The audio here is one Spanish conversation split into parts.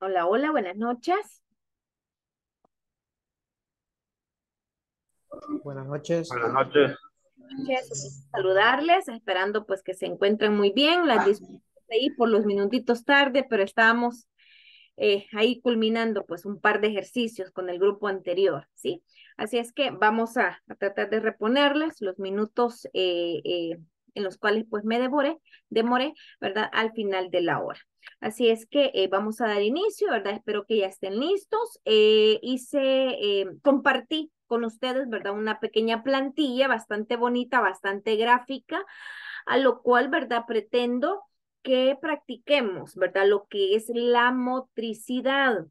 Hola, hola, buenas noches. Buenas noches. Buenas noches. Buenas noches, saludarles, esperando pues que se encuentren muy bien. Las disculpas ahí por los minutitos tarde, pero estábamos ahí culminando pues un par de ejercicios con el grupo anterior, ¿sí? Así es que vamos a tratar de reponerles los minutos en los cuales pues me demoré, ¿verdad? Al final de la hora. Así es que vamos a dar inicio, ¿verdad? Espero que ya estén listos. Compartí con ustedes, ¿verdad? Una pequeña plantilla bastante bonita, bastante gráfica, a lo cual, ¿verdad? Pretendo que practiquemos, ¿verdad? Lo que es la motricidad.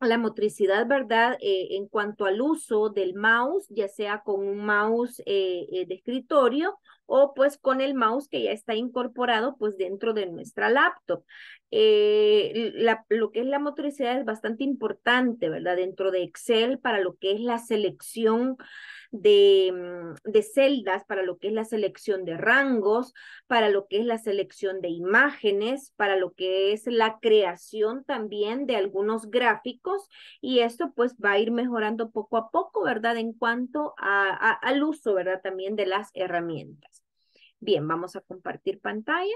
La motricidad, ¿verdad? En cuanto al uso del mouse, ya sea con un mouse de escritorio o pues con el mouse que ya está incorporado pues dentro de nuestra laptop. Lo que es la motricidad es bastante importante, ¿verdad? Dentro de Excel para lo que es la selección de celdas, para lo que es la selección de rangos, para lo que es la selección de imágenes, para lo que es la creación también de algunos gráficos, y esto pues va a ir mejorando poco a poco, ¿verdad? En cuanto al uso, ¿verdad? También de las herramientas. Bien, vamos a compartir pantalla.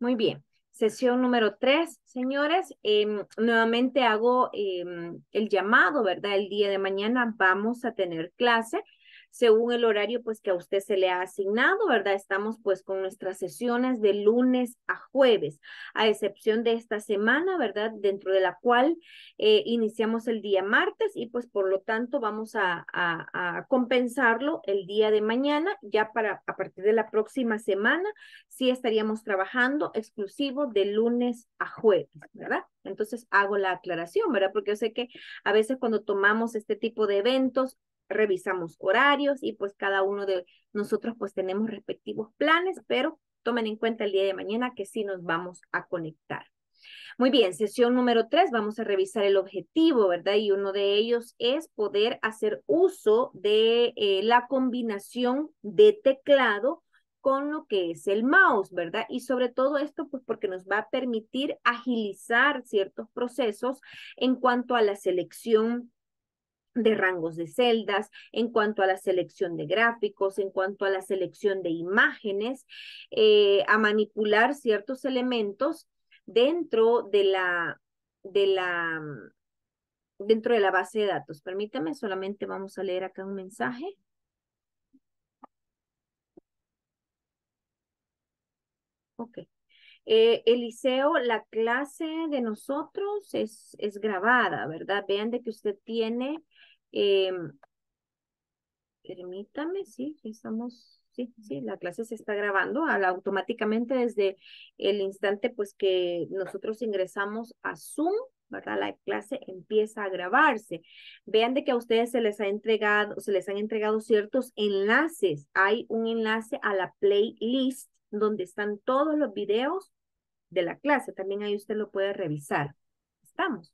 Muy bien, sesión número 3, señores, nuevamente hago el llamado, ¿verdad? El día de mañana vamos a tener clase según el horario pues que a usted se le ha asignado, ¿verdad? Estamos pues con nuestras sesiones de lunes a jueves, a excepción de esta semana, ¿verdad? Dentro de la cual iniciamos el día martes y pues por lo tanto vamos a compensarlo el día de mañana, ya para a partir de la próxima semana sí estaríamos trabajando exclusivo de lunes a jueves, ¿verdad? Entonces hago la aclaración, ¿verdad? Porque yo sé que a veces cuando tomamos este tipo de eventos, revisamos horarios y pues cada uno de nosotros pues tenemos respectivos planes, pero tomen en cuenta el día de mañana que sí nos vamos a conectar. Muy bien, sesión número 3, vamos a revisar el objetivo, ¿verdad? Y uno de ellos es poder hacer uso de la combinación de teclado con lo que es el mouse, ¿verdad? Y sobre todo esto, pues porque nos va a permitir agilizar ciertos procesos en cuanto a la selección de rangos de celdas, en cuanto a la selección de gráficos, en cuanto a la selección de imágenes, a manipular ciertos elementos dentro de la base de datos. Permítame, solamente vamos a leer acá un mensaje. Ok. Eliseo, la clase de nosotros es grabada, ¿verdad? Vean de que usted tiene, permítame, sí, estamos, sí, la clase se está grabando automáticamente desde el instante pues que nosotros ingresamos a Zoom, ¿verdad? La clase empieza a grabarse. Vean de que a ustedes se les han entregado ciertos enlaces. Hay un enlace a la playlist donde están todos los videos de la clase. También ahí usted lo puede revisar. Estamos.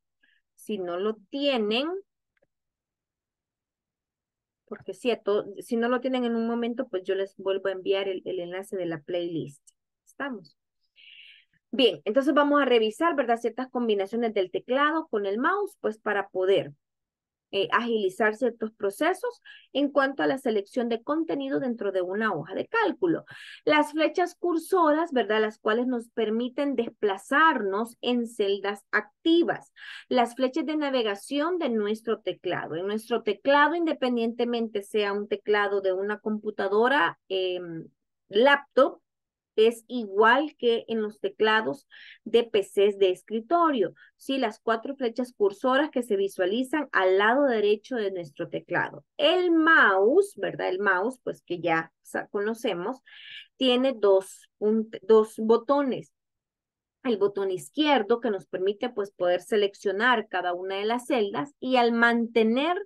Si no lo tienen, porque si no lo tienen en un momento, pues yo les vuelvo a enviar el enlace de la playlist. Estamos. Bien, entonces vamos a revisar, ¿verdad? Ciertas combinaciones del teclado con el mouse, pues para poder agilizar ciertos procesos en cuanto a la selección de contenido dentro de una hoja de cálculo. Las flechas cursoras, ¿verdad? Las cuales nos permiten desplazarnos en celdas activas. Las flechas de navegación de nuestro teclado. En nuestro teclado, independientemente sea un teclado de una computadora, laptop, Es igual que en los teclados de PCs de escritorio, ¿sí? Las 4 flechas cursoras que se visualizan al lado derecho de nuestro teclado. El mouse, ¿verdad? El mouse, pues que ya conocemos, tiene dos botones. El botón izquierdo que nos permite pues poder seleccionar cada una de las celdas, y al mantener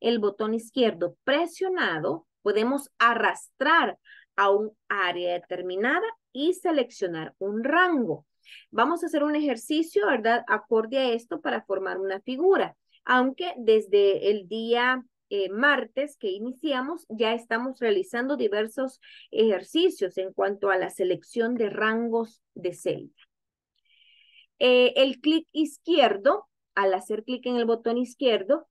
el botón izquierdo presionado podemos arrastrar a un área determinada y seleccionar un rango. Vamos a hacer un ejercicio, ¿verdad? Acorde a esto para formar una figura, aunque desde el día martes que iniciamos ya estamos realizando diversos ejercicios en cuanto a la selección de rangos de celda. El clic izquierdo, al hacer clic en el botón izquierdo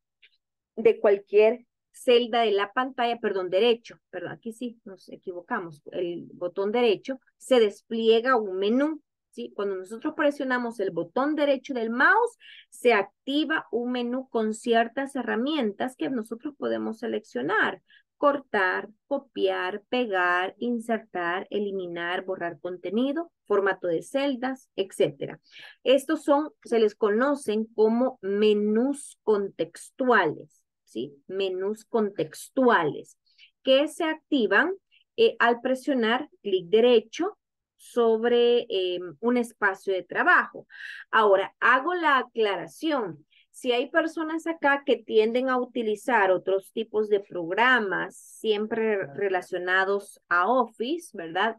de cualquier celda de la pantalla, perdón, derecho, perdón, aquí sí nos equivocamos, el botón derecho, se despliega un menú, ¿sí? Cuando nosotros presionamos el botón derecho del mouse, se activa un menú con ciertas herramientas que nosotros podemos seleccionar: cortar, copiar, pegar, insertar, eliminar, borrar contenido, formato de celdas, etc. Estos son, se les conocen como menús contextuales, ¿sí? Menús contextuales que se activan al presionar clic derecho sobre un espacio de trabajo. Ahora, hago la aclaración. Si hay personas acá que tienden a utilizar otros tipos de programas, siempre relacionados a Office, ¿verdad?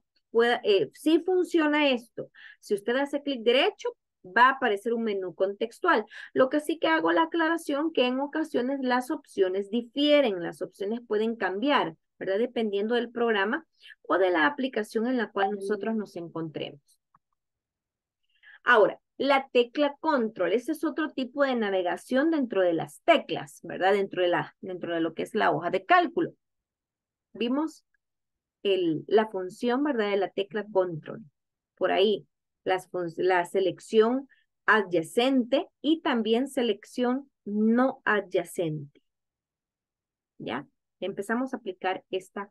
Sí funciona esto. Si usted hace clic derecho, va a aparecer un menú contextual. Lo que sí que hago la aclaración que en ocasiones las opciones difieren, las opciones pueden cambiar, ¿verdad? Dependiendo del programa o de la aplicación en la cual nosotros nos encontremos. Ahora, la tecla control, ese es otro tipo de navegación dentro de las teclas, ¿verdad? Dentro de lo que es la hoja de cálculo. Vimos la función, ¿verdad? De la tecla control. Por ahí, la selección adyacente y también selección no adyacente. ¿Ya? Empezamos a aplicar esta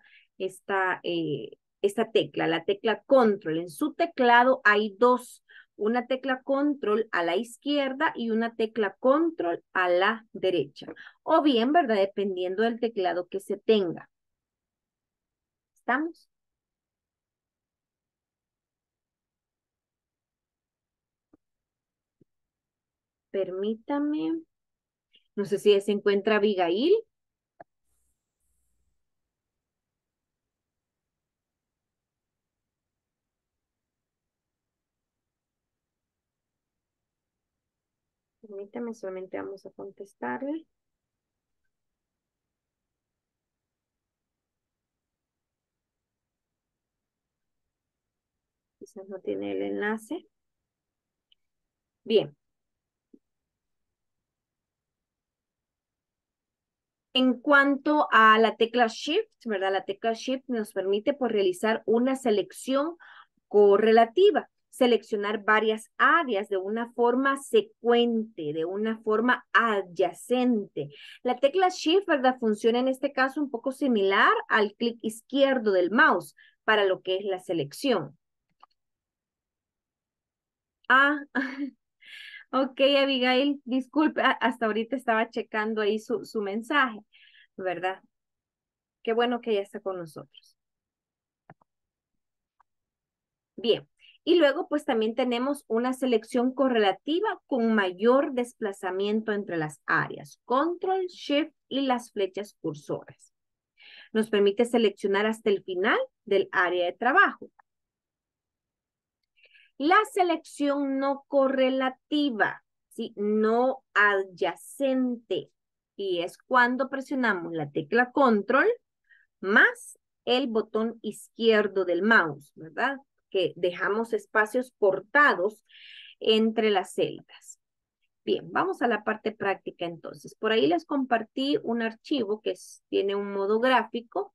tecla, la tecla control. En su teclado hay dos. Una tecla control a la izquierda y una tecla control a la derecha. O bien, ¿verdad? Dependiendo del teclado que se tenga. ¿Estamos? Permítame. No sé si se encuentra Abigail. Permítame, solamente vamos a contestarle. Quizás no tiene el enlace. Bien. En cuanto a la tecla Shift, ¿verdad? La tecla Shift nos permite pues, realizar una selección correlativa. Seleccionar varias áreas de una forma secuente, de una forma adyacente. La tecla Shift, ¿verdad? Funciona en este caso un poco similar al clic izquierdo del mouse para lo que es la selección. Ah, ok, Abigail, disculpe, hasta ahorita estaba checando ahí su mensaje, ¿verdad? Qué bueno que ya está con nosotros. Bien. Y luego, pues también tenemos una selección correlativa con mayor desplazamiento entre las áreas. Control, Shift y las flechas cursoras. Nos permite seleccionar hasta el final del área de trabajo. La selección no correlativa, ¿sí? No adyacente. Y es cuando presionamos la tecla Control más el botón izquierdo del mouse, ¿verdad? Que dejamos espacios cortados entre las celdas. Bien, vamos a la parte práctica entonces. Por ahí les compartí un archivo que tiene un modo gráfico.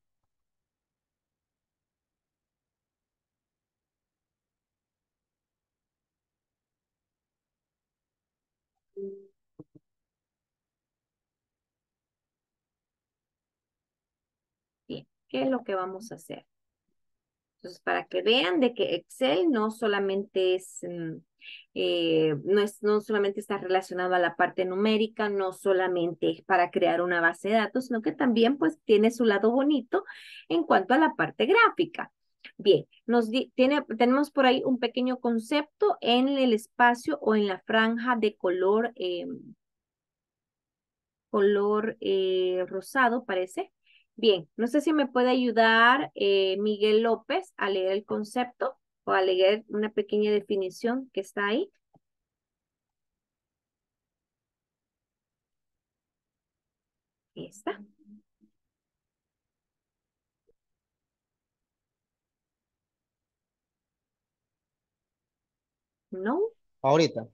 Bien, ¿qué es lo que vamos a hacer? Entonces, para que vean de que Excel no solamente está relacionado a la parte numérica, no solamente es para crear una base de datos, sino que también pues tiene su lado bonito en cuanto a la parte gráfica. Bien, tenemos por ahí un pequeño concepto en el espacio o en la franja de color, rosado, parece. Bien, no sé si me puede ayudar Miguel López a leer el concepto o a leer una pequeña definición que está ahí. Ahí está. ¿No? Ahorita.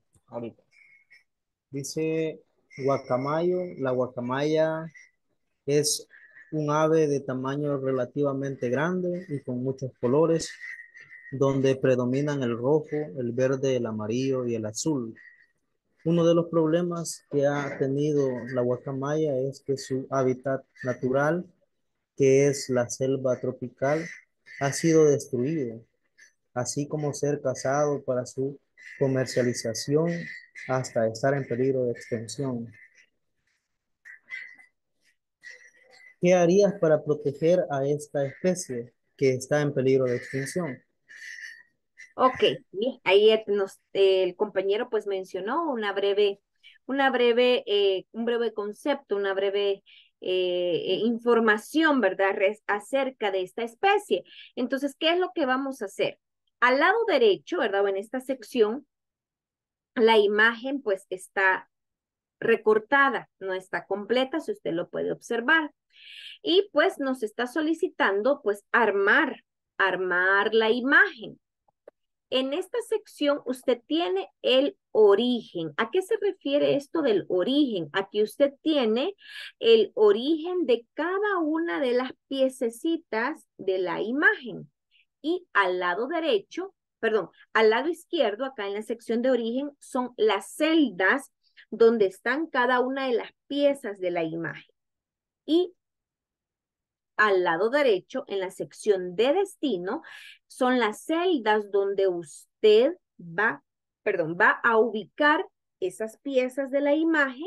Dice guacamayo. La guacamaya es un ave de tamaño relativamente grande y con muchos colores, donde predominan el rojo, el verde, el amarillo y el azul. Uno de los problemas que ha tenido la guacamaya es que su hábitat natural, que es la selva tropical, ha sido destruido, así como ser cazado para su comercialización hasta estar en peligro de extinción. ¿Qué harías para proteger a esta especie que está en peligro de extinción? Ok, ahí el compañero pues mencionó un breve concepto, una breve información, ¿verdad?, acerca de esta especie. Entonces, ¿qué es lo que vamos a hacer? Al lado derecho, ¿verdad?, o en esta sección, la imagen pues está recortada, no está completa, si usted lo puede observar. Y pues nos está solicitando pues armar la imagen. En esta sección usted tiene el origen. ¿A qué se refiere esto del origen? Aquí usted tiene el origen de cada una de las piececitas de la imagen. Y al lado derecho, perdón, al lado izquierdo, acá en la sección de origen, son las celdas donde están cada una de las piezas de la imagen. Y al lado derecho, en la sección de destino, son las celdas donde usted va a ubicar esas piezas de la imagen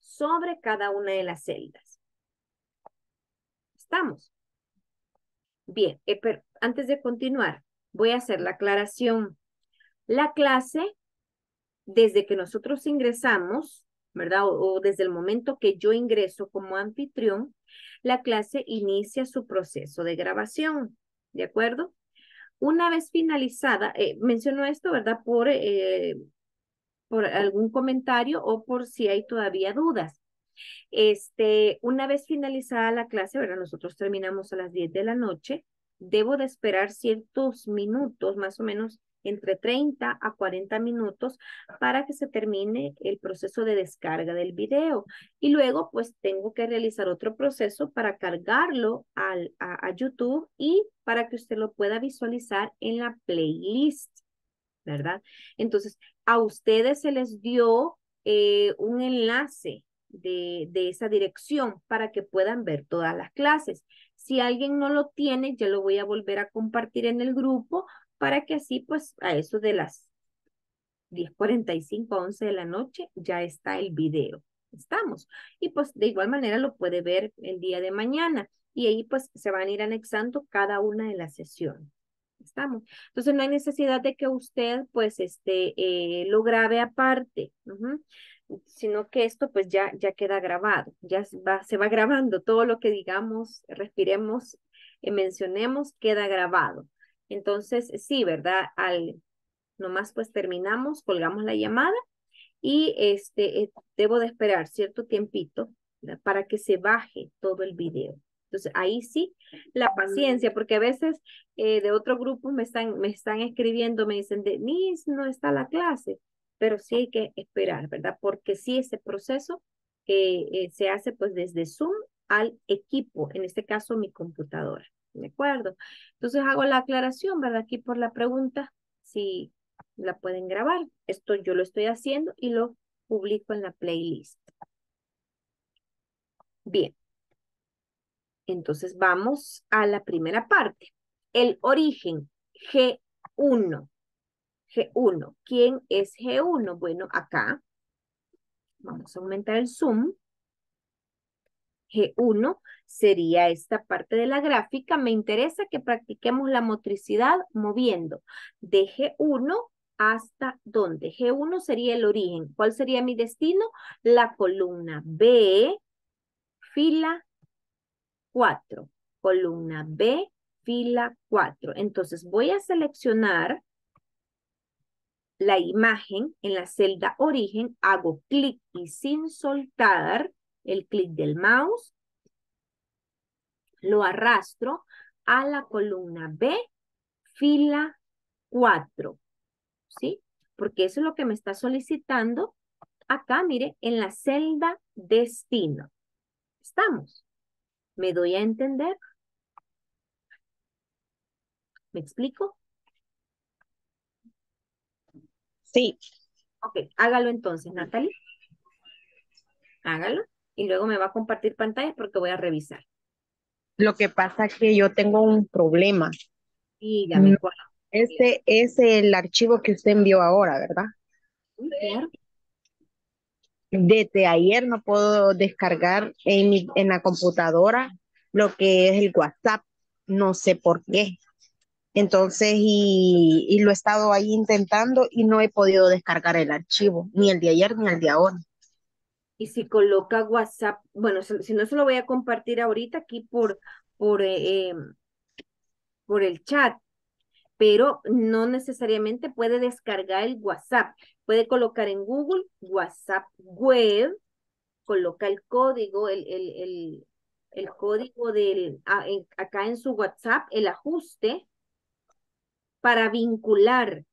sobre cada una de las celdas. ¿Estamos? Bien, pero antes de continuar, voy a hacer la aclaración. La clase, desde que nosotros ingresamos, ¿verdad?, o desde el momento que yo ingreso como anfitrión, la clase inicia su proceso de grabación, ¿de acuerdo? Una vez finalizada, menciono esto, ¿verdad?, por algún comentario o por si hay todavía dudas. Una vez finalizada la clase, ¿verdad?, nosotros terminamos a las 10 de la noche, debo de esperar ciertos minutos, más o menos entre 30 a 40 minutos para que se termine el proceso de descarga del video. Y luego, pues, tengo que realizar otro proceso para cargarlo a YouTube y para que usted lo pueda visualizar en la playlist, ¿verdad? Entonces, a ustedes se les dio un enlace de esa dirección para que puedan ver todas las clases. Si alguien no lo tiene, yo lo voy a volver a compartir en el grupo para que así, pues, a eso de las 10:45 a 11 de la noche ya está el video. Estamos. Y, pues, de igual manera lo puede ver el día de mañana. Y ahí, pues, se van a ir anexando cada una de las sesiones. Estamos. Entonces, no hay necesidad de que usted, pues, lo grabe aparte. Sino que esto, pues, ya queda grabado. Ya se va grabando. Todo lo que digamos, respiremos, mencionemos, queda grabado. Entonces, sí, ¿verdad? Nomás pues terminamos, colgamos la llamada y debo de esperar cierto tiempito, ¿verdad?, para que se baje todo el video. Entonces, ahí sí, la paciencia, porque a veces de otro grupo me están escribiendo, me dicen, Denise, no está la clase, pero sí hay que esperar, ¿verdad? Porque sí, ese proceso se hace pues desde Zoom al equipo, en este caso mi computadora. ¿De acuerdo? Entonces hago la aclaración, ¿verdad? Aquí por la pregunta, si la pueden grabar. Esto yo lo estoy haciendo y lo publico en la playlist. Bien. Entonces vamos a la primera parte. El origen, G1. G1. ¿Quién es G1? Bueno, acá. Vamos a aumentar el zoom. G1 sería esta parte de la gráfica. Me interesa que practiquemos la motricidad moviendo de G1 hasta dónde. G1 sería el origen. ¿Cuál sería mi destino? La columna B, fila 4. Columna B, fila 4. Entonces voy a seleccionar la imagen en la celda origen. Hago clic y sin soltar el clic del mouse, lo arrastro a la columna B, fila 4, ¿sí? Porque eso es lo que me está solicitando acá, mire, en la celda destino. ¿Estamos? ¿Me doy a entender? ¿Me explico? Sí. Ok, hágalo entonces, Natalie. Hágalo. Y luego me va a compartir pantalla porque voy a revisar. Lo que pasa es que yo tengo un problema. Dígame cuál. Este es el archivo que usted envió ahora, ¿verdad? Claro. Desde ayer no puedo descargar en la computadora lo que es el WhatsApp. No sé por qué. Entonces, y lo he estado ahí intentando y no he podido descargar el archivo. Ni el de ayer ni el de ahora. Y si coloca WhatsApp, bueno, si no se lo voy a compartir ahorita aquí por el chat, pero no necesariamente puede descargar el WhatsApp. Puede colocar en Google WhatsApp Web, coloca el código, el código del acá en su WhatsApp, el ajuste para vincular.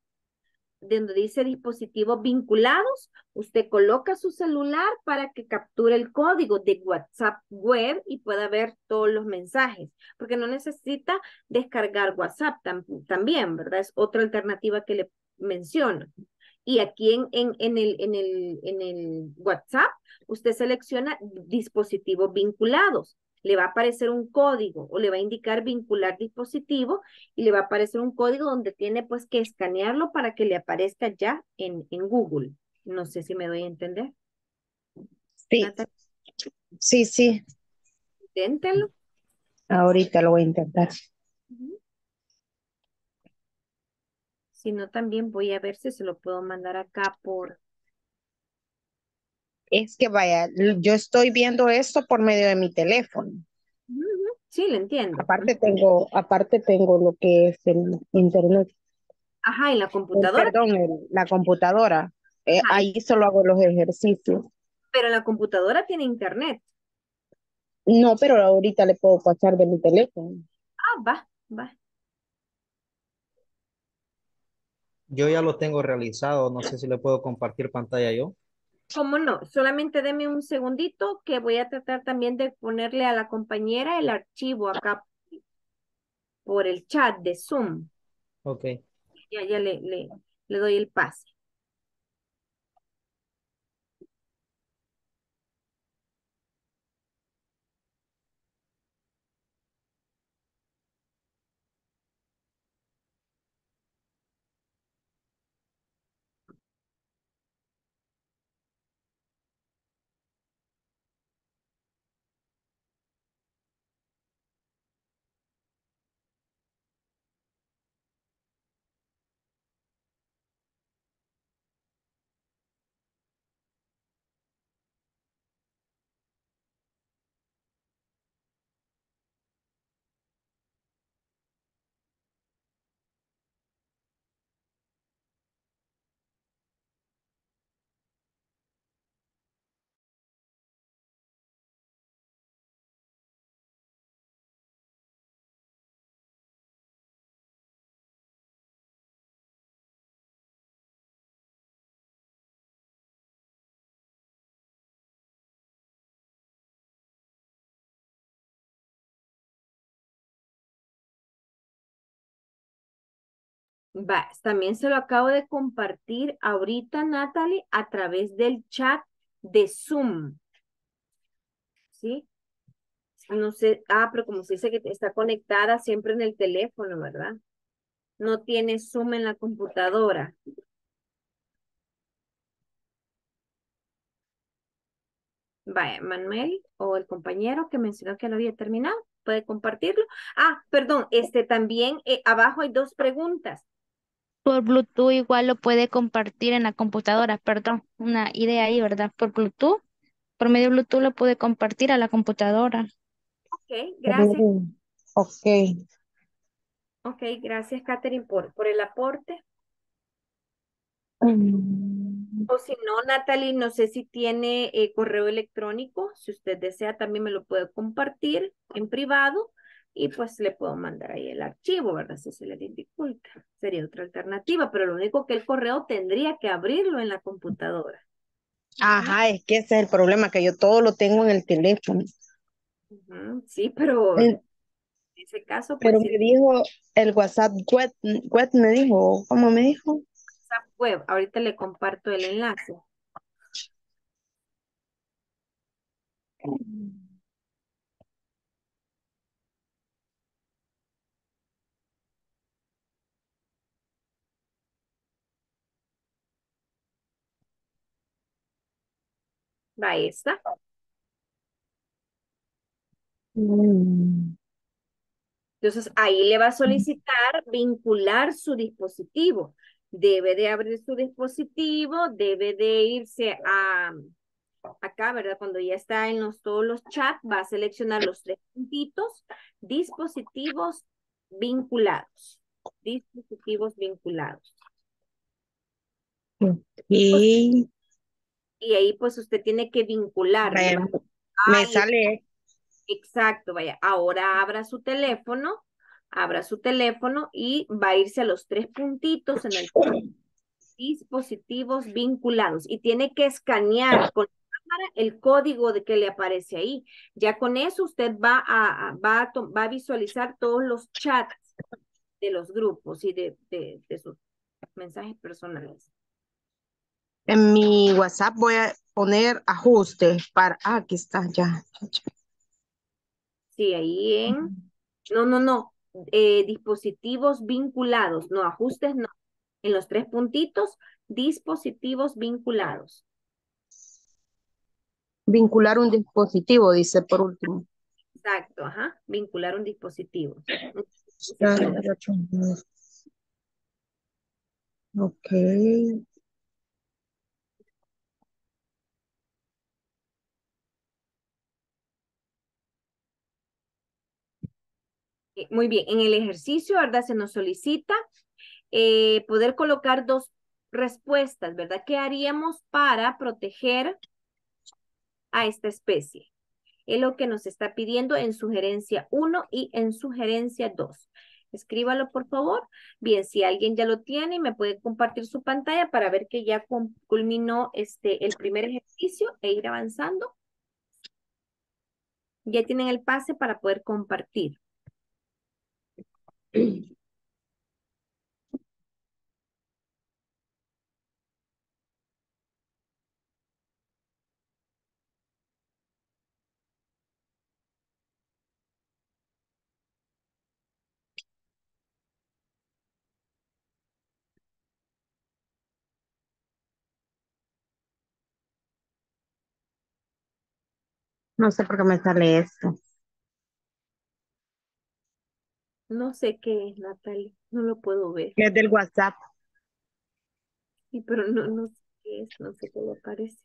De donde dice dispositivos vinculados, usted coloca su celular para que capture el código de WhatsApp web y pueda ver todos los mensajes, porque no necesita descargar WhatsApp también, ¿verdad? Es otra alternativa que le menciono. Y aquí en el WhatsApp, usted selecciona dispositivos vinculados. Le va a aparecer un código o le va a indicar vincular dispositivo y le va a aparecer un código donde tiene pues que escanearlo para que le aparezca ya en Google. No sé si me doy a entender. Sí. ¿Natalia? Sí, sí. Inténtalo. Ahorita lo voy a intentar. Si no, también voy a ver si se lo puedo mandar acá por... Es que vaya, yo estoy viendo esto por medio de mi teléfono. Sí, lo entiendo. Aparte tengo lo que es el internet. Ajá, ¿y la computadora? Perdón, la computadora. Ahí solo hago los ejercicios. Pero la computadora tiene internet. No, pero ahorita le puedo pasar de mi teléfono. Ah, va, va. Yo ya lo tengo realizado. No sé si le puedo compartir pantalla yo. ¿Cómo no? Solamente deme un segundito que voy a tratar también de ponerle a la compañera el archivo acá por el chat de Zoom. Ok. Ya le doy el pase. También se lo acabo de compartir ahorita, Natalie, a través del chat de Zoom. ¿Sí? No sé, pero como se dice que está conectada siempre en el teléfono, ¿verdad? No tiene Zoom en la computadora. Vaya, Manuel o el compañero que mencionó que lo había terminado, puede compartirlo. Perdón, también abajo hay dos preguntas. Por Bluetooth igual lo puede compartir en la computadora, perdón, una idea ahí, ¿verdad? Por Bluetooth, por medio de Bluetooth lo puede compartir a la computadora. Ok, gracias. Ok, gracias, Katherine, por el aporte. O si no, Natalie, no sé si tiene correo electrónico. Si usted desea, también me lo puede compartir en privado y pues le puedo mandar ahí el archivo, ¿verdad? Si se le dificulta. Sería otra alternativa, pero lo único que el correo tendría que abrirlo en la computadora. Ajá, es que ese es el problema, que yo todo lo tengo en el teléfono. Sí, pero en ese caso... Pues, pero me dijo el WhatsApp web me dijo, ¿cómo me dijo? Web. Ahorita le comparto el enlace. Ahí está. Entonces ahí le va a solicitar vincular su dispositivo. Debe de abrir su dispositivo, debe de irse a acá, ¿verdad? Cuando ya está en todos los chats, va a seleccionar los tres puntitos, dispositivos vinculados. Dispositivos vinculados. Ok. Y ahí pues usted tiene que vincular. Vaya, me sale. Exacto, vaya. Ahora abra su teléfono. Abra su teléfono y va a irse a los tres puntitos en el dispositivos vinculados. Y tiene que escanear con la cámara el código que le aparece ahí. Ya con eso usted va a visualizar todos los chats de los grupos y de sus mensajes personales. En mi WhatsApp voy a poner ajustes para... aquí está, ya. Sí, ahí en... No. Dispositivos vinculados, no ajustes, no. En los tres puntitos, dispositivos vinculados. Vincular un dispositivo, dice por último. Exacto, ajá, vincular un dispositivo. Ok. Muy bien, en el ejercicio, ¿verdad? Se nos solicita poder colocar dos respuestas, ¿verdad? ¿Qué haríamos para proteger a esta especie? Es lo que nos está pidiendo en sugerencia 1 y en sugerencia 2. Escríbalo, por favor. Bien, si alguien ya lo tiene, me puede compartir su pantalla para ver que ya culminó el primer ejercicio e ir avanzando. Ya tienen el pase para poder compartir. No sé por qué me sale esto. No sé qué es, Natalia. No lo puedo ver. Es del WhatsApp. Sí, pero no sé qué es. No sé cómo aparece.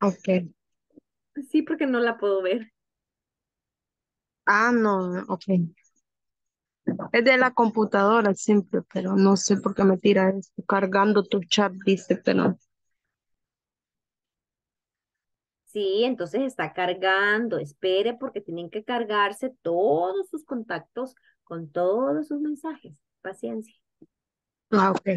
Ok. Sí, porque no la puedo ver. No. Ok. Es de la computadora siempre, pero no sé por qué me tira esto. Cargando tu chat, dice, pero... Sí, entonces está cargando. Espere porque tienen que cargarse todos sus contactos con todos sus mensajes. Paciencia. Ok.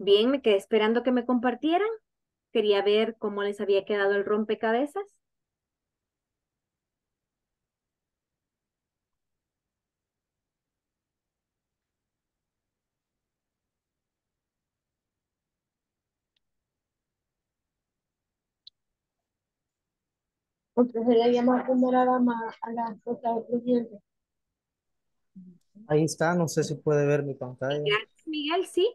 Bien, me quedé esperando que me compartieran. Quería ver cómo les había quedado el rompecabezas. Entonces le llama primero a la esposa del presidente. Ahí está, no sé si puede ver mi pantalla. Gracias, Miguel, sí.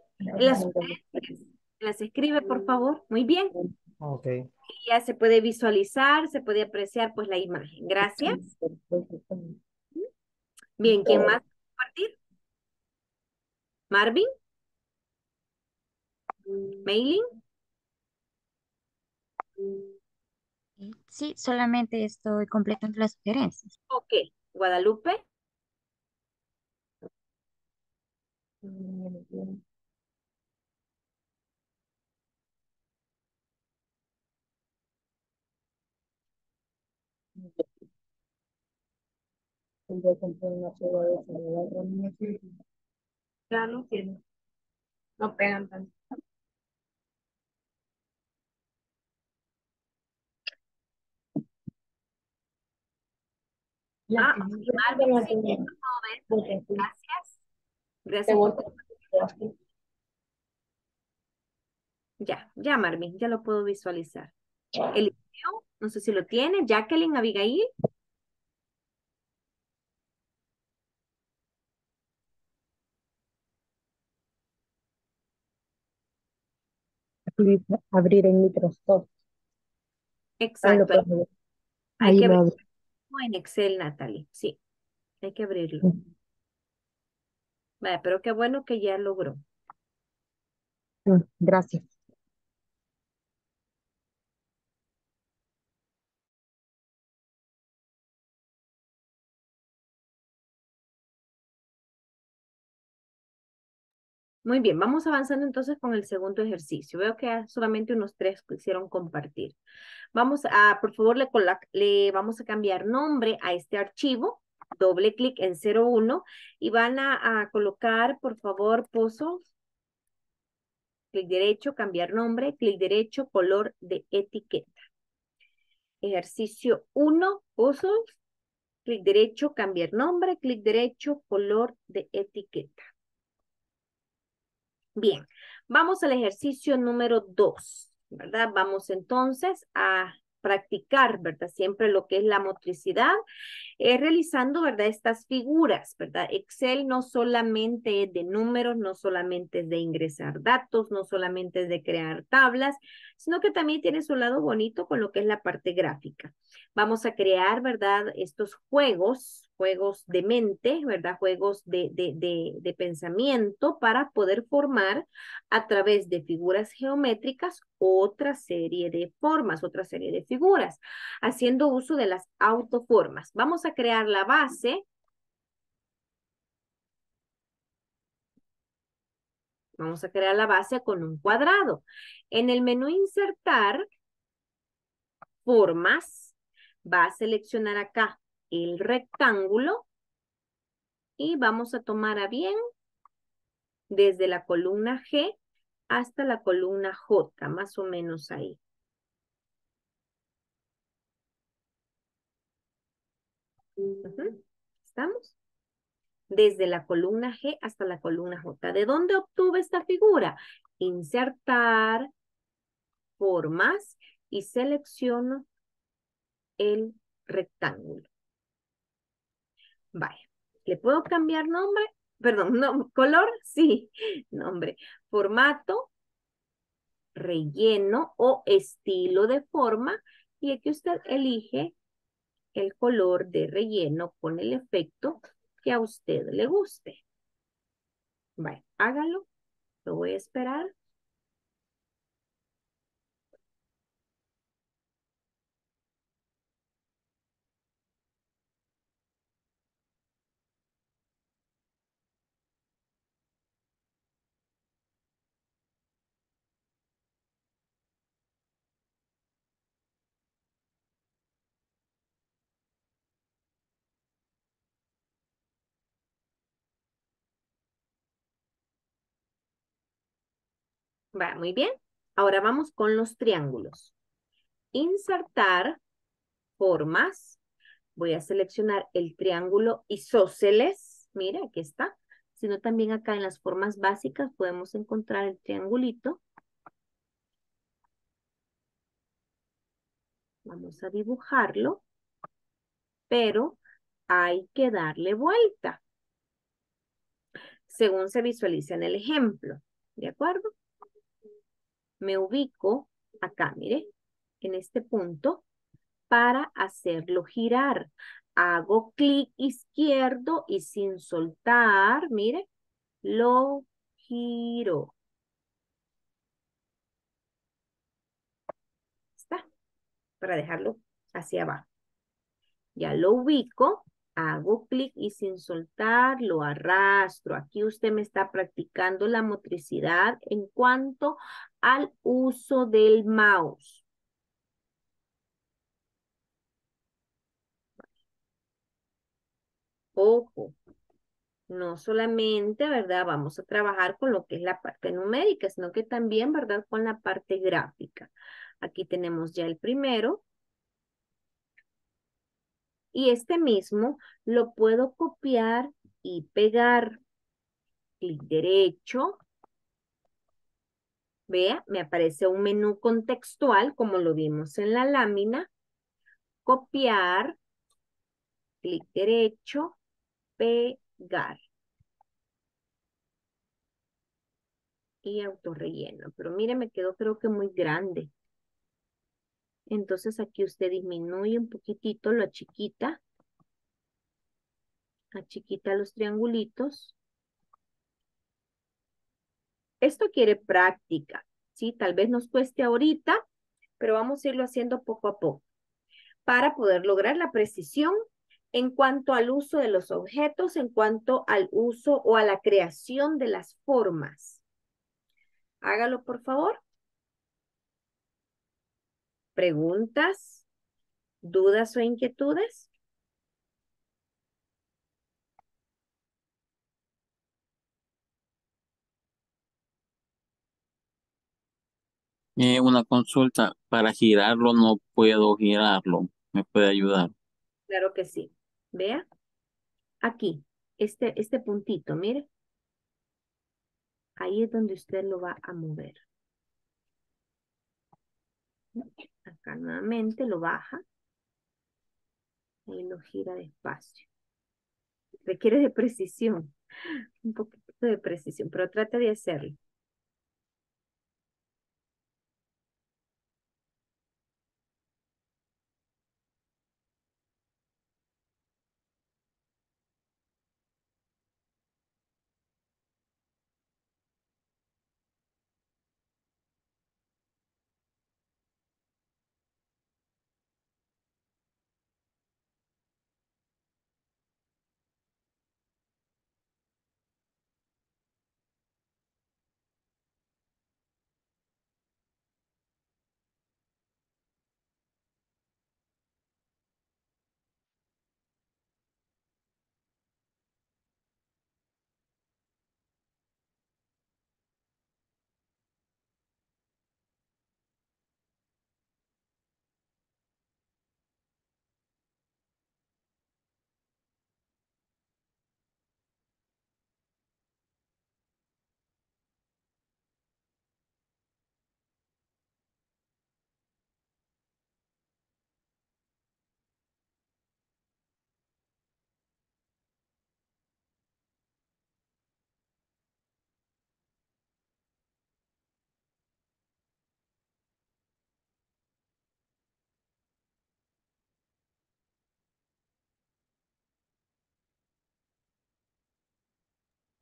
Las escribe, por favor. Muy bien. Ok. Y ya se puede visualizar, se puede apreciar pues la imagen. Gracias. Bien, ¿quién más va a compartir? Marvin. Mailing. Sí, solamente estoy completando las sugerencias. Ok. Guadalupe. Ya no tiene. No pegan tanto. Ah, gracias. Gracias. Ya, Marvin, ya lo puedo visualizar. Eliseo, no sé si lo tiene. Jacqueline, Abigail. Abrir en Microsoft. Exacto. Ahí hay que abrirlo en Excel, Natalie. Sí, hay que abrirlo. Vale, pero qué bueno que ya logró. Gracias. Muy bien, vamos avanzando entonces con el segundo ejercicio. Veo que solamente unos 3 quisieron compartir. Vamos a, por favor, le vamos a cambiar nombre a este archivo. Doble clic en 01 y van a colocar, por favor, pozos. Clic derecho, cambiar nombre. Clic derecho, color de etiqueta. Ejercicio 1, pozos. Clic derecho, cambiar nombre. Clic derecho, color de etiqueta. Bien, vamos al ejercicio número 2, ¿verdad? Vamos entonces a practicar, ¿verdad? Siempre lo que es la motricidad, realizando, ¿verdad? Estas figuras, ¿verdad? Excel no solamente es de números, no solamente es de ingresar datos, no solamente es de crear tablas, sino que también tiene su lado bonito con lo que es la parte gráfica. Vamos a crear, ¿verdad? Estos juegos de mente, ¿verdad? Juegos de pensamiento para poder formar a través de figuras geométricas otra serie de formas, otra serie de figuras, haciendo uso de las autoformas. Vamos a crear la base. Vamos a crear la base con un cuadrado. En el menú insertar formas, va a seleccionar acá el rectángulo y vamos a tomar a bien desde la columna G hasta la columna J, más o menos ahí. ¿Estamos? Desde la columna G hasta la columna J. ¿De dónde obtuve esta figura? Insertar formas y selecciono el rectángulo. Vaya, ¿le puedo cambiar nombre? Perdón, no, color, sí, nombre. Formato, relleno o estilo de forma. Y aquí usted elige el color de relleno con el efecto que a usted le guste. Vaya, hágalo. Lo voy a esperar. Va, muy bien. Ahora vamos con los triángulos. Insertar formas. Voy a seleccionar el triángulo isósceles. Mira, aquí está. Sino también acá en las formas básicas podemos encontrar el triangulito. Vamos a dibujarlo, pero hay que darle vuelta, según se visualiza en el ejemplo, ¿de acuerdo? Me ubico acá, mire, en este punto, para hacerlo girar. Hago clic izquierdo y sin soltar, mire, lo giro. Está, para dejarlo hacia abajo. Ya lo ubico, hago clic y sin soltar lo arrastro. Aquí usted me está practicando la motricidad en cuanto al uso del mouse. Ojo, no solamente, ¿verdad? Vamos a trabajar con lo que es la parte numérica, sino que también, ¿verdad? Con la parte gráfica. Aquí tenemos ya el primero. Y este mismo lo puedo copiar y pegar. Clic derecho. Vea, me aparece un menú contextual, como lo vimos en la lámina. Copiar. Clic derecho. Pegar. Y autorrelleno. Pero mire, me quedó creo que muy grande. Entonces aquí usted disminuye un poquitito, lo achiquita. Achiquita los triangulitos. Esto quiere práctica, ¿sí? Tal vez nos cueste ahorita, pero vamos a irlo haciendo poco a poco. Para poder lograr la precisión en cuanto al uso de los objetos, en cuanto al uso o a la creación de las formas. Hágalo, por favor. ¿Preguntas, dudas o inquietudes? Una consulta. Para girarlo no puedo girarlo. ¿Me puede ayudar? Claro que sí. Vea. Aquí. Este puntito, mire. Ahí es donde usted lo va a mover. Acá nuevamente lo baja y lo gira despacio. Requiere de precisión, un poquito de precisión, pero trate de hacerlo.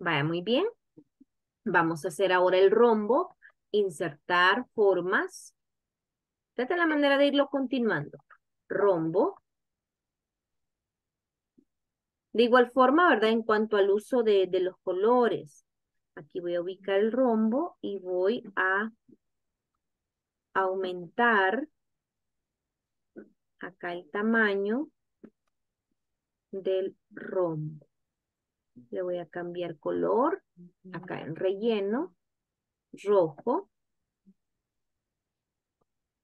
Vaya, muy bien. Vamos a hacer ahora el rombo. Insertar formas. Trata la manera de irlo continuando. Rombo. De igual forma, ¿verdad? En cuanto al uso de los colores. Aquí voy a ubicar el rombo y voy a aumentar acá el tamaño del rombo. Le voy a cambiar color, acá en relleno, rojo,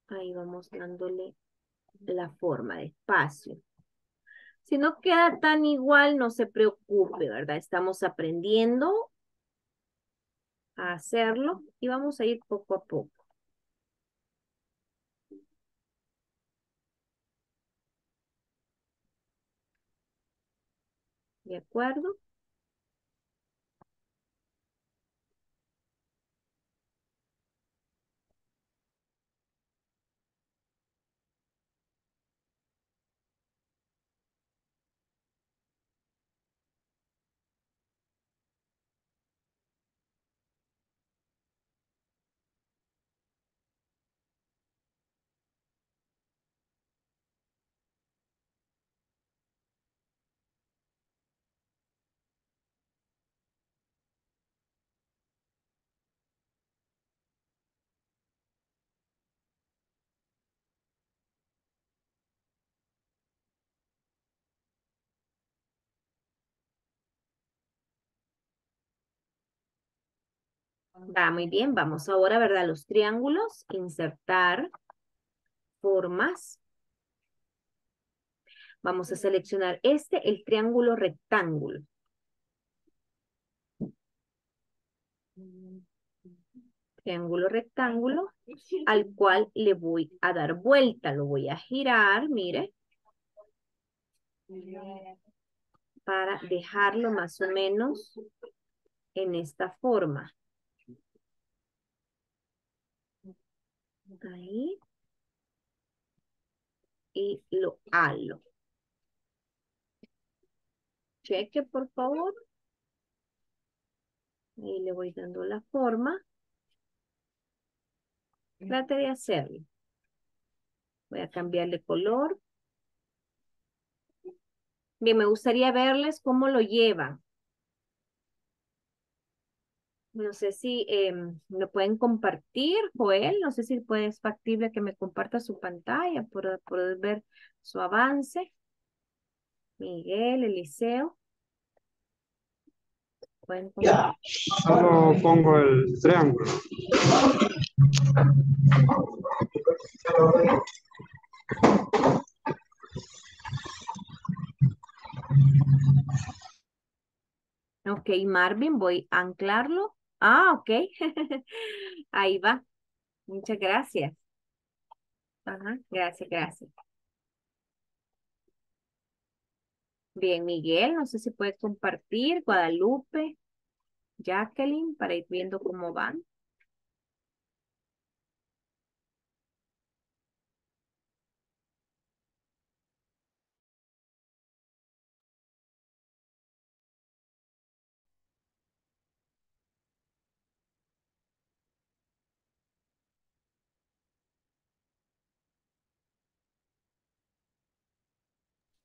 Ahí vamos dándole la forma, despacio. Si no queda tan igual, no se preocupe, ¿verdad? Estamos aprendiendo a hacerlo y vamos a ir poco a poco. ¿De acuerdo? Va muy bien, vamos ahora, ¿verdad? Los triángulos, insertar formas. Vamos a seleccionar el triángulo rectángulo. Triángulo rectángulo, al cual le voy a dar vuelta, lo voy a girar, mire. Para dejarlo más o menos en esta forma. Ahí. Y lo halo. Cheque, por favor. Ahí le voy dando la forma. Trate de hacerlo. Voy a cambiarle color. Bien, me gustaría verles cómo lo llevan. No sé si me pueden compartir, Joel. No sé si es factible que me comparta su pantalla para poder ver su avance. Miguel, Eliseo. Ya, solo pongo el triángulo. Ok, Marvin, voy a anclarlo. Ah, ok. Ahí va. Muchas gracias. Ajá, gracias, gracias. Bien, Miguel, no sé si puedes compartir. Guadalupe, Jacqueline, para ir viendo cómo van.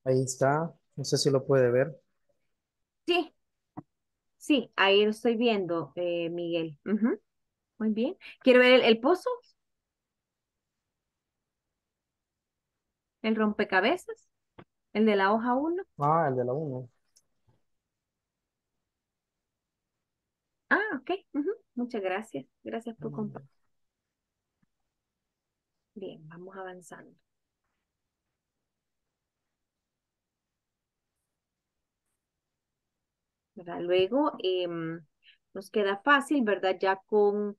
Ahí está, no sé si lo puede ver. Sí, sí, ahí lo estoy viendo, Miguel. Uh-huh. Muy bien. ¿Quiere ver el pozo? ¿El rompecabezas? ¿El de la hoja 1? Ah, el de la 1. Ah, ok. Uh-huh. Muchas gracias. Gracias por compartir. Bien, vamos avanzando. ¿Verdad? Luego nos queda fácil, ¿verdad? Ya con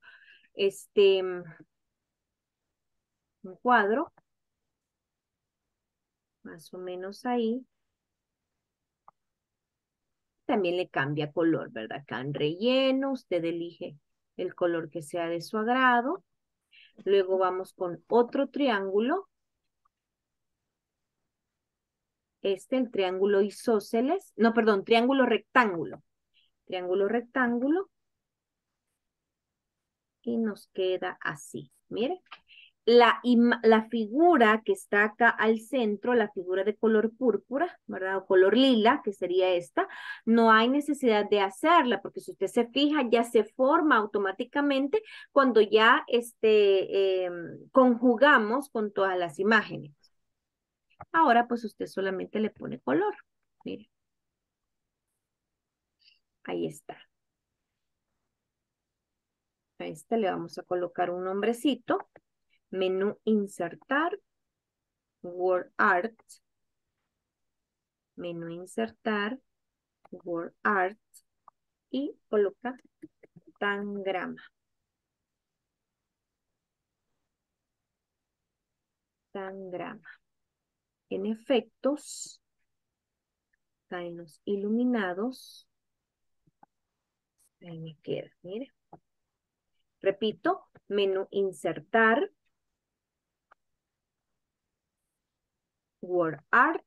un cuadro, más o menos ahí. También le cambia color, ¿verdad? Acá en relleno, usted elige el color que sea de su agrado. Luego vamos con otro triángulo. El triángulo isósceles, no, perdón, triángulo rectángulo. Triángulo rectángulo. Y nos queda así, mire. La figura que está acá al centro, la figura de color púrpura, ¿verdad? O color lila, que sería esta, no hay necesidad de hacerla, porque si usted se fija, ya se forma automáticamente cuando ya conjugamos con todas las imágenes. Ahora, pues, usted solamente le pone color. Mire. Ahí está. A este le vamos a colocar un nombrecito. menú insertar, Word Art, menú insertar, Word Art, y coloca tangrama. Tangrama. En efectos, está en los iluminados. Ahí me queda, mire. Repito, menú insertar, Word Art,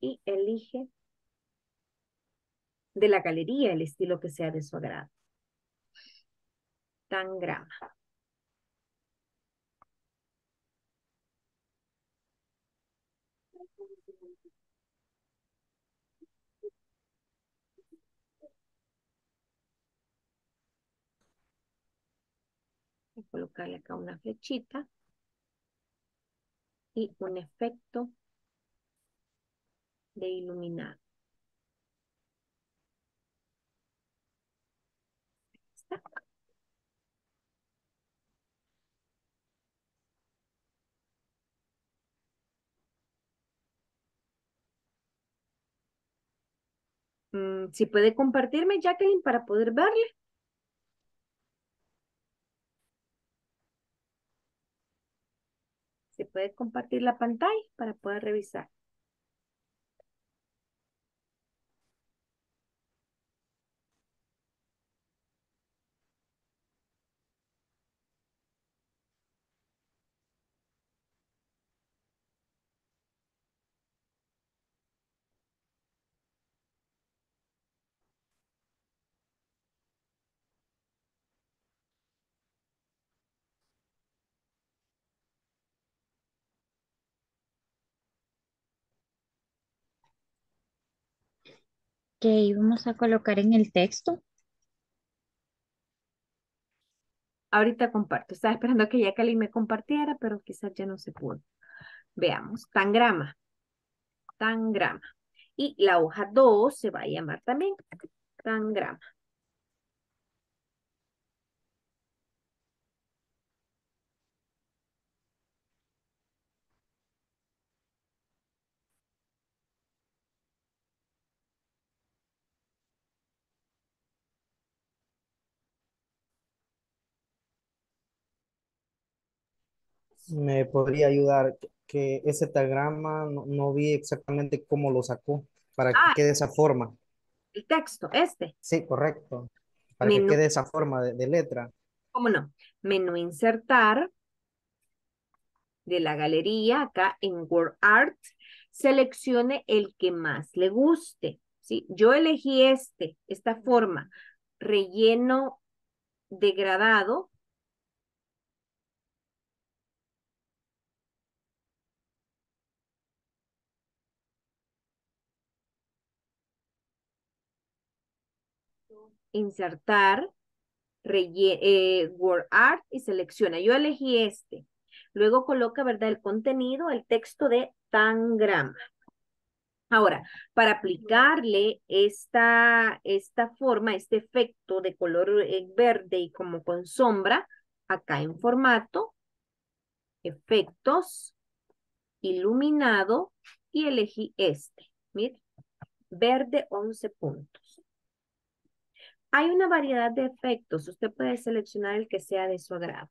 y elige de la galería el estilo que sea de su agrado. Tangrama. Voy a colocarle acá una flechita y un efecto de iluminado. Está. Si puede compartirme, Jacqueline, para poder verle. Se puede compartir la pantalla para poder revisar. Que vamos a colocar en el texto. Ahorita comparto. Estaba esperando que ya Cali me compartiera, pero quizás ya no se pudo. Veamos. Tangrama. Tangrama. Y la hoja 2 se va a llamar también tangrama. Me podría ayudar, que ese tangrama no vi exactamente cómo lo sacó, para que quede esa forma. El texto, este. Sí, correcto. Para menú. Que quede esa forma de letra. ¿Cómo no? Menú insertar de la galería, acá en Word Art, seleccione el que más le guste, ¿sí? Yo elegí esta forma, relleno degradado. Insertar, Word Art y selecciona. Yo elegí este. Luego coloca, ¿verdad?, el contenido, el texto de tangrama. Ahora, para aplicarle esta forma, este efecto de color verde y como con sombra, acá en formato, efectos, iluminado, y elegí este. Mire, verde 11 puntos. Hay una variedad de efectos. Usted puede seleccionar el que sea de su agrado.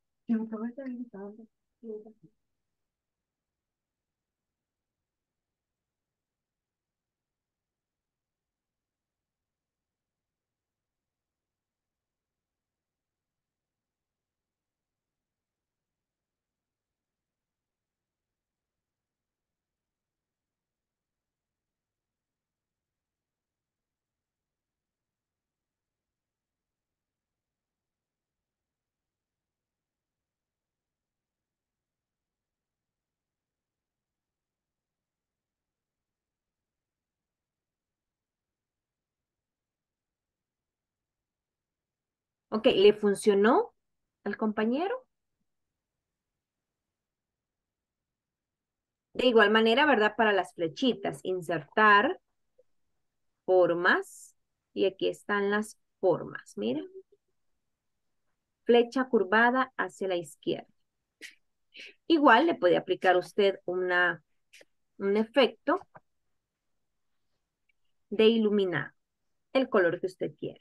Ok, ¿le funcionó al compañero? De igual manera, ¿verdad? Para las flechitas, insertar, formas, y aquí están las formas, miren. Flecha curvada hacia la izquierda. Igual le puede aplicar usted un efecto de iluminado, el color que usted quiera.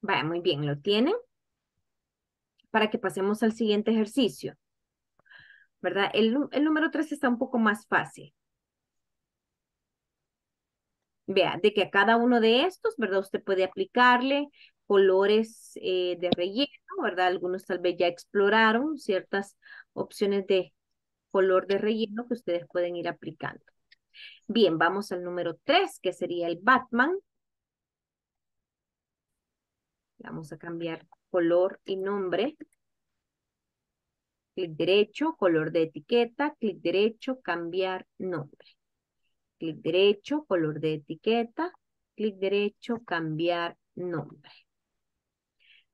Vaya, muy bien, ¿lo tienen? Para que pasemos al siguiente ejercicio, ¿verdad? El número 3 está un poco más fácil. Vea, de que a cada uno de estos, ¿verdad? Usted puede aplicarle colores de relleno, ¿verdad? Algunos tal vez ya exploraron ciertas opciones de color de relleno que ustedes pueden ir aplicando. Bien, vamos al número 3, que sería el Batman. Vamos a cambiar color y nombre. Clic derecho, color de etiqueta. Clic derecho, cambiar nombre. Clic derecho, color de etiqueta. Clic derecho, cambiar nombre.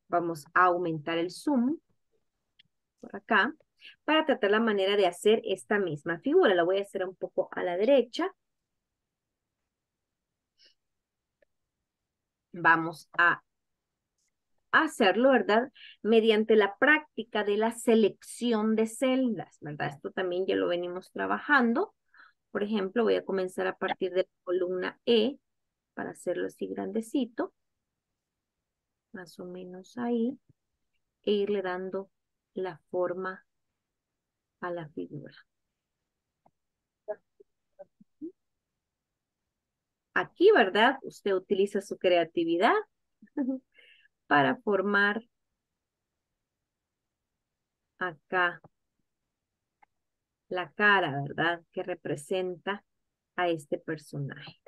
Vamos a aumentar el zoom por acá para tratar la manera de hacer esta misma figura. La voy a hacer un poco a la derecha. Vamos a hacerlo, ¿verdad? Mediante la práctica de la selección de celdas, ¿verdad? Esto también ya lo venimos trabajando. Por ejemplo, voy a comenzar a partir de la columna E para hacerlo así grandecito. Más o menos ahí. E irle dando la forma a la figura. Aquí, ¿verdad? Usted utiliza su creatividad para formar acá la cara, ¿verdad? Que representa a este personaje.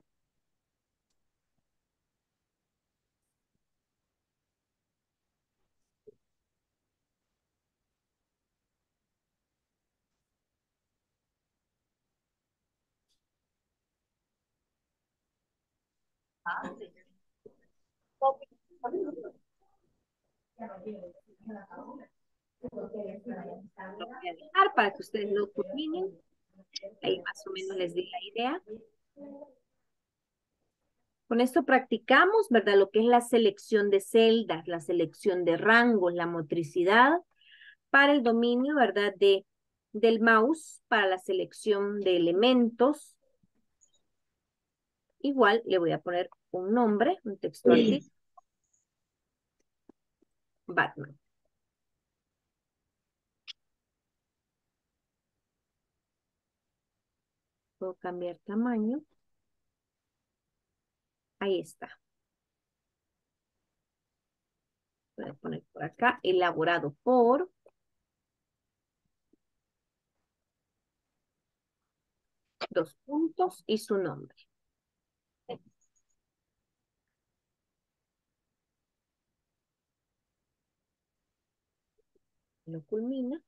Lo voy a dejar para que ustedes lo terminen. Ahí más o menos les di la idea. Con esto practicamos, ¿verdad? Lo que es la selección de celdas, la selección de rangos, la motricidad para el dominio, ¿verdad? Del mouse, para la selección de elementos. Igual le voy a poner un nombre, un texto artístico. Batman. Puedo cambiar tamaño. Ahí está. Voy a poner por acá, elaborado por. Dos puntos y su nombre. lo culmina.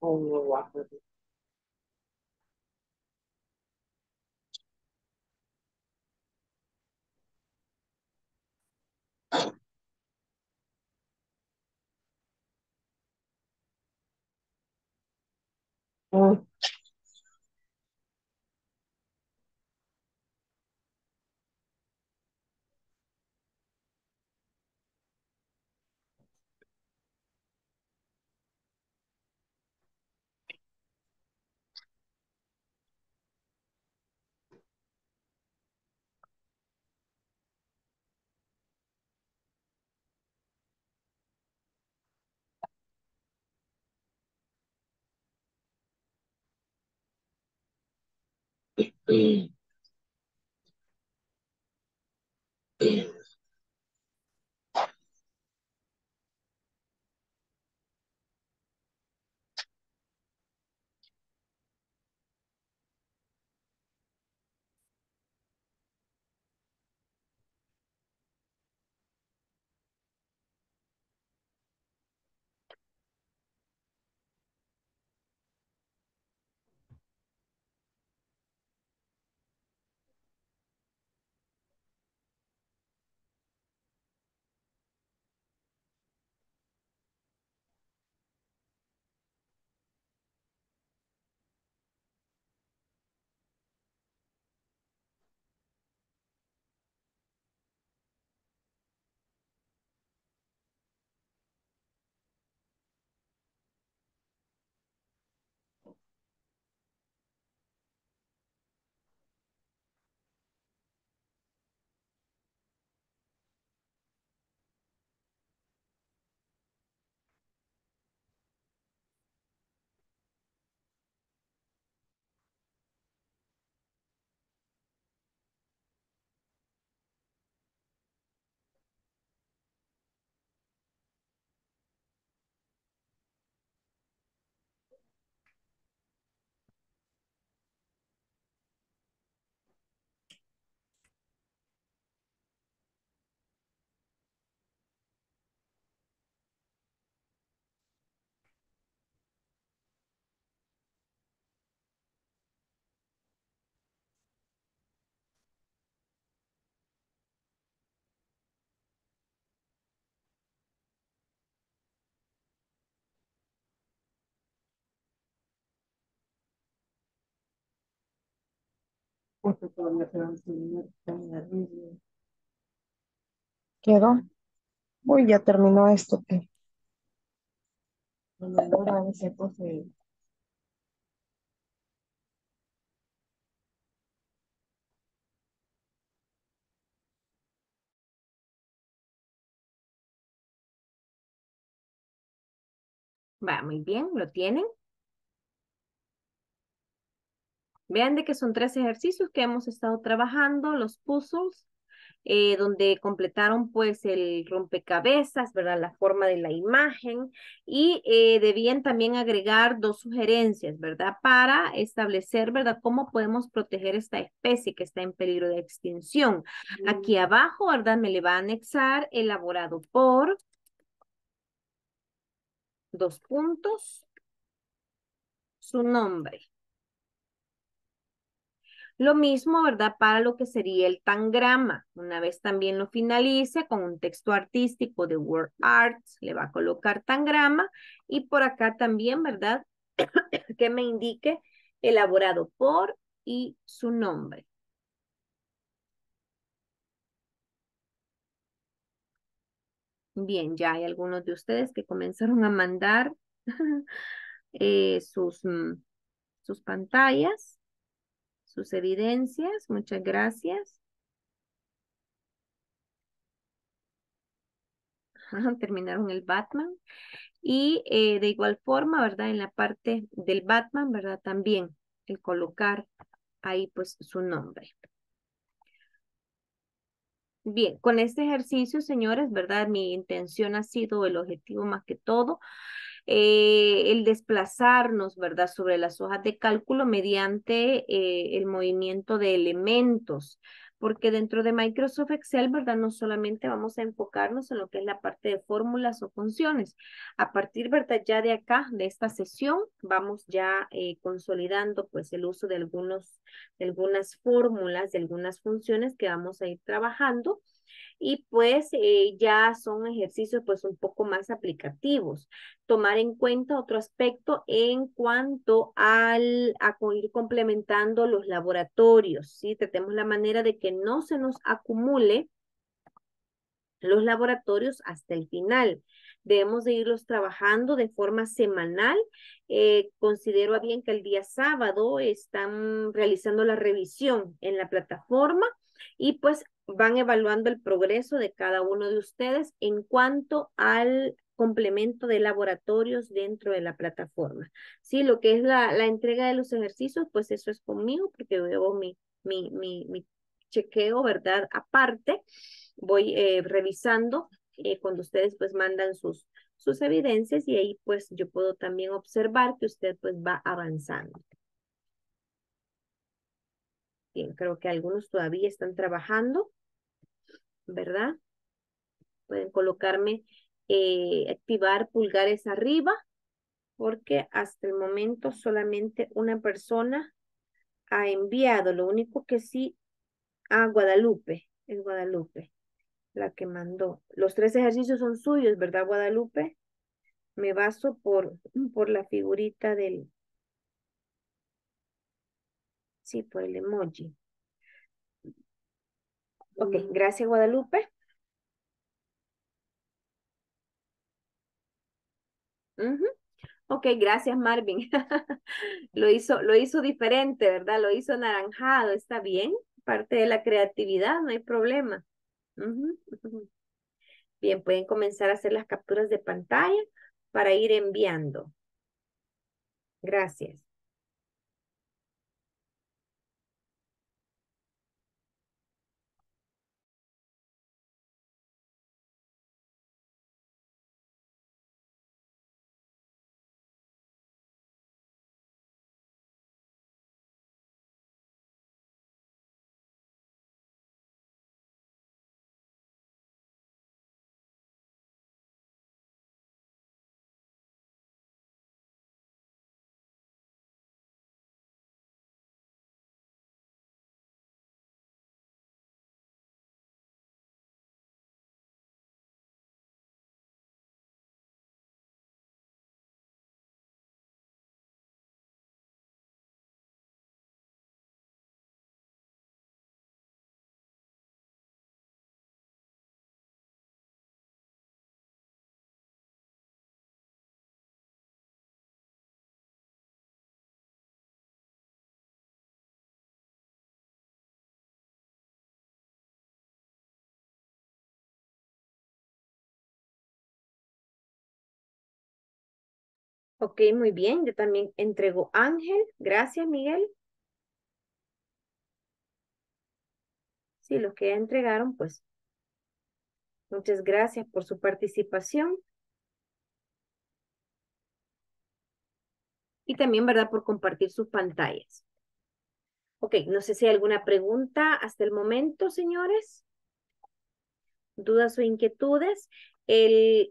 Oh, wow. Oh. Quedó. Uy, ya terminó esto. Va, muy bien, lo tienen. Vean de que son 3 ejercicios que hemos estado trabajando, los puzzles, donde completaron pues el rompecabezas, ¿verdad? La forma de la imagen y debían también agregar 2 sugerencias, ¿verdad? Para establecer, ¿verdad? Cómo podemos proteger esta especie que está en peligro de extinción. Aquí abajo, ¿verdad? Me le va a anexar elaborado por 2 puntos, su nombre. Lo mismo, ¿verdad? Para lo que sería el tangrama. Una vez también lo finalice con un texto artístico de Word Arts, le va a colocar tangrama. Y por acá también, ¿verdad? Que me indique elaborado por y su nombre. Bien, ya hay algunos de ustedes que comenzaron a mandar sus pantallas. Sus evidencias, muchas gracias. Terminaron el Batman. Y de igual forma, ¿verdad? En la parte del Batman, ¿verdad? También el colocar ahí pues su nombre. Bien, con este ejercicio, señores, ¿verdad? Mi intención ha sido el objetivo más que todo. El desplazarnos, ¿verdad? Sobre las hojas de cálculo mediante el movimiento de elementos, porque dentro de Microsoft Excel, ¿verdad? No solamente vamos a enfocarnos en lo que es la parte de fórmulas o funciones. A partir, ¿verdad? Ya de acá, de esta sesión, vamos ya consolidando pues el uso de algunas fórmulas, de algunas funciones que vamos a ir trabajando. Y pues ya son ejercicios pues un poco más aplicativos. Tomar en cuenta otro aspecto en cuanto a ir complementando los laboratorios, ¿sí? Tratemos la manera de que no se nos acumule los laboratorios hasta el final. Debemos de irlos trabajando de forma semanal. Considero bien que el día sábado están realizando la revisión en la plataforma y pues van evaluando el progreso de cada uno de ustedes en cuanto al complemento de laboratorios dentro de la plataforma. Sí, lo que es la entrega de los ejercicios, pues eso es conmigo porque veo mi chequeo, ¿verdad? Aparte, voy revisando cuando ustedes pues mandan sus evidencias y ahí pues yo puedo también observar que usted pues va avanzando. Bien, creo que algunos todavía están trabajando, ¿verdad? Pueden colocarme, activar pulgares arriba, porque hasta el momento solamente una persona ha enviado. Lo único que sí, Guadalupe, es Guadalupe la que mandó. Los 3 ejercicios son suyos, ¿verdad, Guadalupe? Me baso por la figurita del... Sí, por el emoji. Ok, gracias, Guadalupe. Ok, gracias, Marvin. Lo hizo diferente, ¿verdad? Lo hizo anaranjado, está bien. Parte de la creatividad, no hay problema. Bien, pueden comenzar a hacer las capturas de pantalla para ir enviando. Gracias. Ok, muy bien. Yo también entrego Ángel. Gracias, Miguel. Sí, los que ya entregaron, pues. Muchas gracias por su participación. Y también, ¿verdad?, por compartir sus pantallas. Ok, no sé si hay alguna pregunta hasta el momento, señores. Dudas o inquietudes. El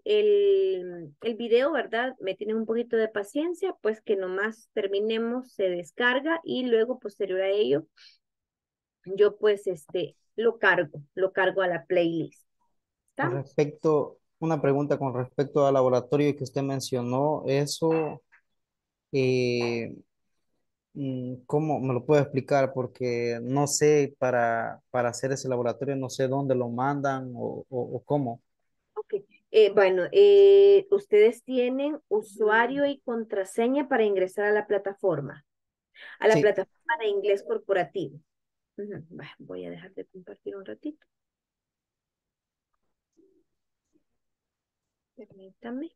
video, ¿verdad? Me tienen un poquito de paciencia, pues que nomás terminemos, se descarga y luego posterior a ello, yo pues lo cargo a la playlist. ¿Está? Respecto, una pregunta con respecto al laboratorio que usted mencionó, eso, ¿cómo me lo puede explicar? Porque no sé para hacer ese laboratorio, no sé dónde lo mandan o cómo. Okay. Ustedes tienen usuario y contraseña para ingresar a la plataforma. A la sí. Plataforma de inglés corporativo. Voy a dejar de compartir un ratito. Permítame.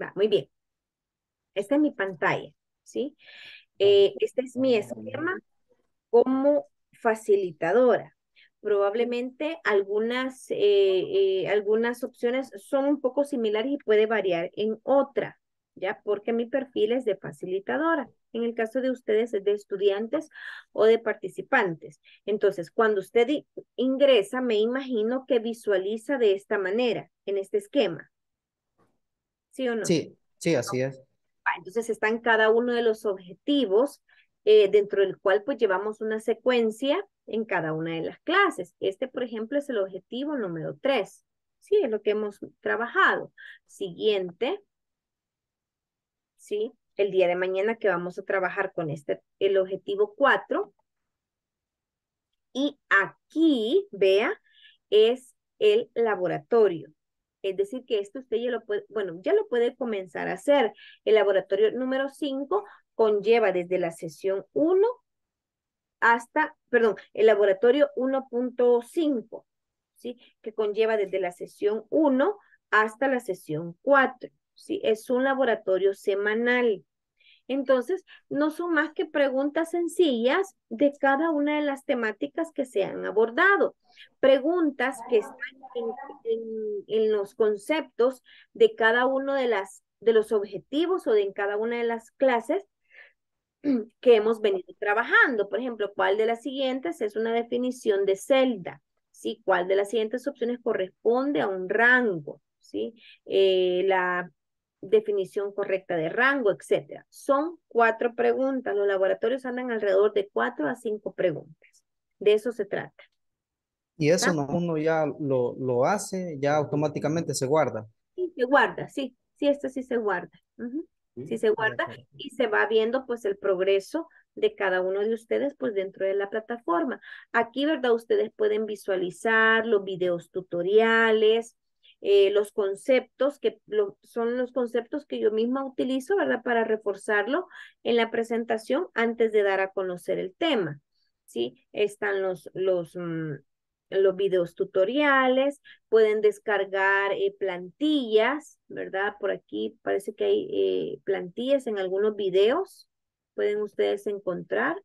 Va, muy bien. Esta es mi pantalla, ¿sí? Este es mi esquema como facilitadora. Probablemente algunas opciones son un poco similares y puede variar en otra, ¿ya? Porque mi perfil es de facilitadora. En el caso de ustedes es de estudiantes o de participantes. Entonces, cuando usted ingresa, me imagino que visualiza de esta manera, en este esquema. ¿Sí o no? Sí, sí, así es. Entonces están cada uno de los objetivos dentro del cual pues llevamos una secuencia en cada una de las clases. Este, por ejemplo, es el objetivo número 3. Sí, es lo que hemos trabajado. Siguiente. Sí, el día de mañana que vamos a trabajar con el objetivo 4. Y aquí, vea, es el laboratorio. Es decir, que esto usted ya lo puede, bueno, ya lo puede comenzar a hacer. El laboratorio número 5 conlleva desde la sesión 1 hasta, perdón, el laboratorio 1.5, ¿sí? Que conlleva desde la sesión 1 hasta la sesión 4, ¿sí? Es un laboratorio semanal. Entonces, no son más que preguntas sencillas de cada una de las temáticas que se han abordado. Preguntas que están en los conceptos de cada uno de los objetivos o de en cada una de las clases que hemos venido trabajando. Por ejemplo, ¿cuál de las siguientes es una definición de celda? ¿Sí? ¿Cuál de las siguientes opciones corresponde a un rango? ¿Sí? La definición correcta de rango, etcétera. Son 4 preguntas. Los laboratorios andan alrededor de 4 a 5 preguntas. De eso se trata. Y eso no, uno ya lo hace, ya automáticamente se guarda. Sí, se guarda, sí. Sí, esto sí se guarda. Sí se guarda y se va viendo pues el progreso de cada uno de ustedes pues dentro de la plataforma. Aquí, ¿verdad? Ustedes pueden visualizar los videos tutoriales, los conceptos que son los conceptos que yo misma utilizo, ¿verdad? Para reforzarlo en la presentación antes de dar a conocer el tema, ¿sí? Están los videos tutoriales, pueden descargar plantillas, ¿verdad? Por aquí parece que hay plantillas en algunos videos, pueden ustedes encontrar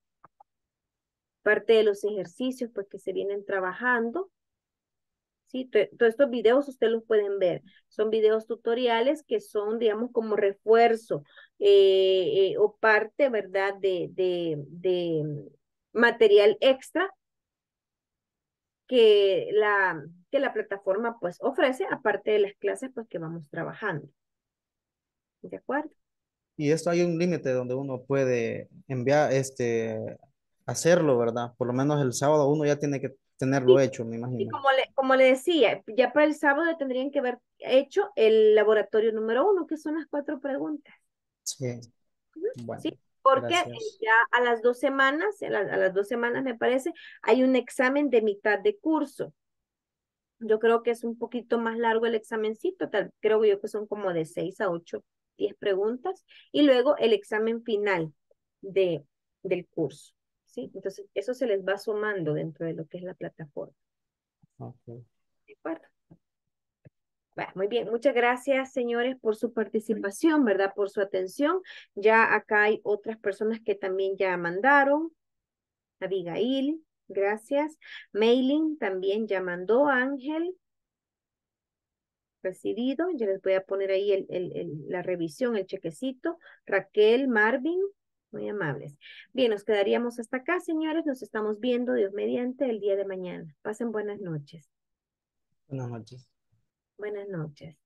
parte de los ejercicios pues, que se vienen trabajando. Sí, todos estos videos ustedes los pueden ver. Son videos tutoriales que son, digamos, como refuerzo o parte, ¿verdad?, de material extra que la plataforma, pues, ofrece, aparte de las clases, pues, que vamos trabajando. ¿De acuerdo? Y esto hay un límite donde uno puede enviar, hacerlo, ¿verdad? Por lo menos el sábado uno ya tiene que tenerlo hecho, me imagino. Y como le decía, ya para el sábado tendrían que haber hecho el laboratorio número 1, que son las 4 preguntas. Sí. Bueno, sí, porque gracias. Ya a las dos semanas me parece, hay un examen de mitad de curso. Yo creo que es un poquito más largo el examencito, creo yo que son como de 6 a 8, 10 preguntas, y luego el examen final del curso, ¿sí? Entonces, eso se les va sumando dentro de lo que es la plataforma. Okay. ¿De acuerdo? Bueno, muy bien, muchas gracias, señores, por su participación, ¿verdad? Por su atención. Ya acá hay otras personas que también ya mandaron. Abigail, gracias. Mailing también ya mandó. Ángel, recibido. Ya les voy a poner ahí la revisión, el chequecito. Raquel, Marvin, muy amables. Bien, nos quedaríamos hasta acá, señores. Nos estamos viendo, Dios mediante, el día de mañana. Pasen buenas noches. Buenas noches. Buenas noches.